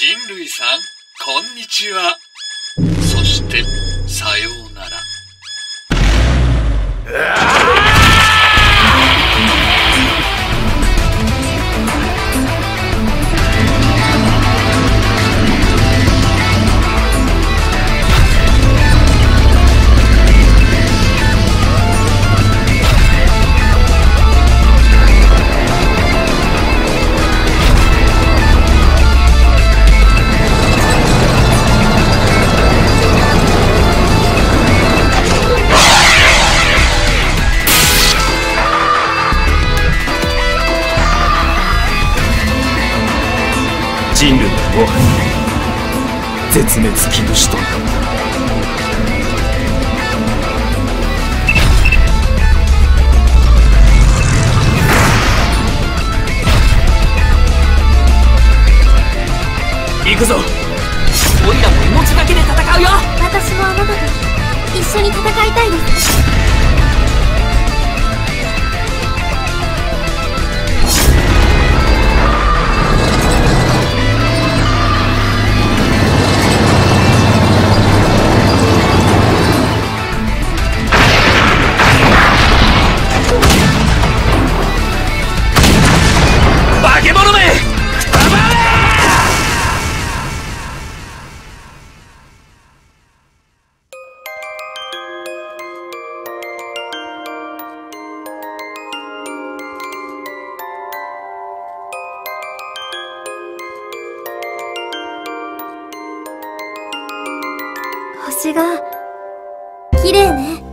人類さん、こんにちは。そしてさようなら。人類はもはや絶滅危惧種となった。行くぞ。オイラも命だけで戦うよ。私もあなたと一緒に戦いたいです。星が綺麗ね。